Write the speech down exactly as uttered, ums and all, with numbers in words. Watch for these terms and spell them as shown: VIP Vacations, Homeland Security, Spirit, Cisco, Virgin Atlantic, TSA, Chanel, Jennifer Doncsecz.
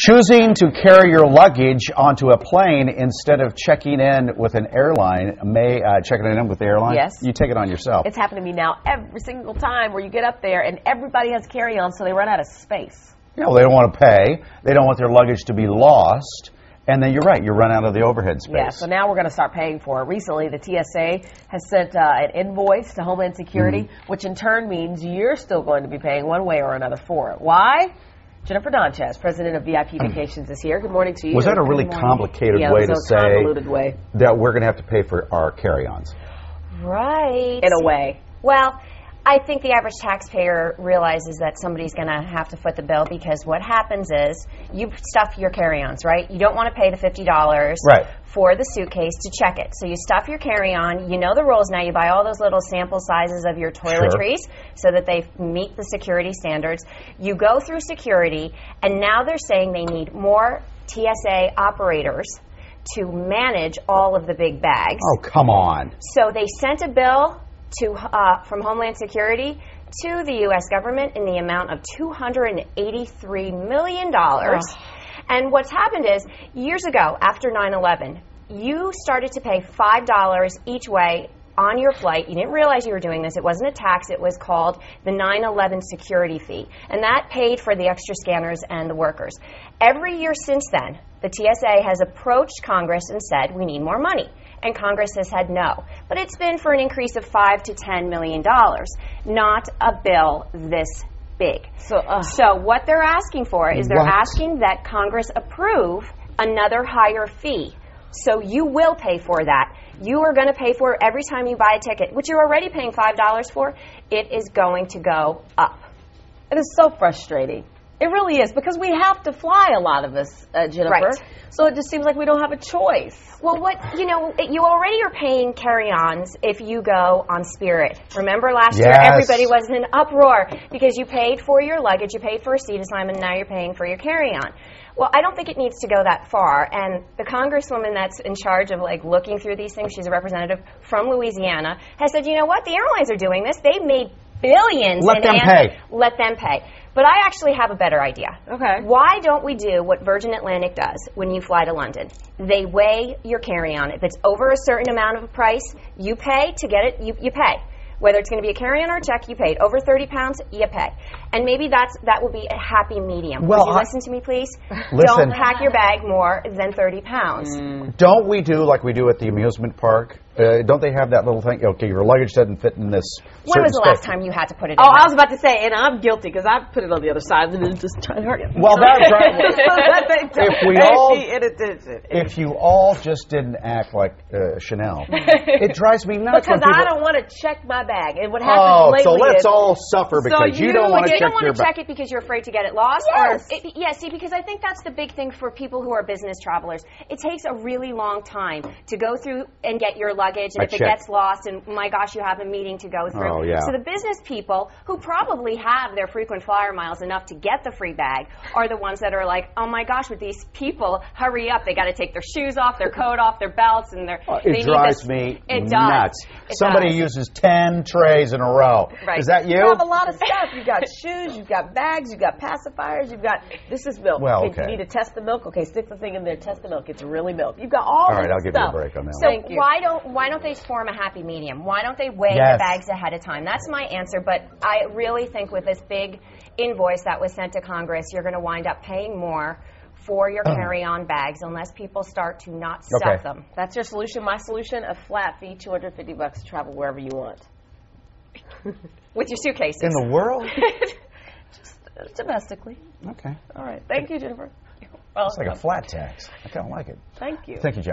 Choosing to carry your luggage onto a plane instead of checking in with an airline, may uh, checking in with the airline? Yes. You take it on yourself. It's happened to me now every single time where you get up there and everybody has carry-on, so they run out of space. You know, they don't want to pay. They don't want their luggage to be lost. And then you're right, you run out of the overhead space. Yeah, so now we're going to start paying for it. Recently, the T S A has sent uh, an invoice to Homeland Security, mm-hmm. which in turn means you're still going to be paying one way or another for it. Why? Jennifer Doncsecz, president of V I P Vacations, is here. Good morning to you. Was that a really complicated yeah, way to say way. that we're going to have to pay for our carry-ons? Right. In a way. Well, I think the average taxpayer realizes that somebody's going to have to foot the bill, because what happens is you stuff your carry-ons, right? You don't want to pay the fifty dollars right. for the suitcase to check it. So you stuff your carry-on. You know the rules now. You buy all those little sample sizes of your toiletries sure. so that they meet the security standards. You go through security, and now they're saying they need more T S A operators to manage all of the big bags. Oh, come on. So they sent a bill to uh, from Homeland Security to the U S government in the amount of two hundred eighty-three million dollars. Oh. And what's happened is, years ago, after nine eleven, you started to pay five dollars each way on your flight. You didn't realize you were doing this. It wasn't a tax. It was called the nine eleven security fee. And that paid for the extra scanners and the workers. Every year since then, the T S A has approached Congress and said, we need more money. And Congress has said no. But it's been for an increase of five to ten million dollars, not a bill this big. So, uh, so what they're asking for is they're what? asking that Congress approve another higher fee. So you will pay for that. You are going to pay for it every time you buy a ticket, which you're already paying five dollars for. It is going to go up. It is so frustrating. It really is, because we have to fly, a lot of us, uh, Jennifer. Right. So it just seems like we don't have a choice. Well, what you know, you already are paying carry-ons if you go on Spirit. Remember last yes. year, everybody was in an uproar because you paid for your luggage, you paid for a seat assignment, and now you're paying for your carry-on. Well, I don't think it needs to go that far. And the congresswoman that's in charge of like looking through these things, she's a representative from Louisiana, has said, you know what, the airlines are doing this. They made billions. Let them pay. Let them pay. But I actually have a better idea. Okay. Why don't we do what Virgin Atlantic does when you fly to London? They weigh your carry-on. If it's over a certain amount of a price, you pay to get it, you, you pay. Whether it's going to be a carry-on or a check, you pay. Over thirty pounds, you pay. And maybe that's that will be a happy medium. Well, Would you I, listen to me, please? Listen. Don't pack your bag more than thirty pounds. Mm. Don't we do like we do at the amusement park? Uh, don't they have that little thing? Okay, your luggage doesn't fit in this When was the space. last time you had to put it in? Oh, there? I was about to say, and I'm guilty, because I put it on the other side and it just tried to hurt you. Well, that's right. if, we all, if you all just didn't act like uh, Chanel, it drives me nuts. Because I don't want to check my bag. And what happens oh, lately so let's is, all suffer because so you, you don't want to check your bag. You don't want to check it because you're afraid to get it lost? Yes. Or it, yeah, see, because I think that's the big thing for people who are business travelers. It takes a really long time to go through and get your luggage. And I if check. it gets lost, and my gosh, you have a meeting to go through. Oh, yeah. So the business people who probably have their frequent flyer miles enough to get the free bag are the ones that are like, oh my gosh, with these people, hurry up. They got to take their shoes off, their coat off, their belts, and their. Oh, it drives me it nuts. Does. It Somebody does. uses ten trays in a row. Right. Is that you? You have a lot of stuff. You've got shoes, you've got bags, you've got pacifiers, you've got. This is milk. Well, okay. You need to test the milk. Okay, stick the thing in there, test the milk. It's really milk. You've got all, all right, I'll stuff. give you a break on that. So Thank you. why don't Why don't they form a happy medium? Why don't they weigh yes. the bags ahead of time? That's my answer, but I really think with this big invoice that was sent to Congress, you're going to wind up paying more for your carry-on bags unless people start to not stuff okay. them. That's your solution. My solution, a flat fee, two hundred fifty bucks to travel wherever you want. With your suitcases. In the world? Just uh, domestically. Okay. All right. Thank you, Jennifer. Well, it's like a flat tax. I kind of like it. Thank you. Thank you, Jennifer.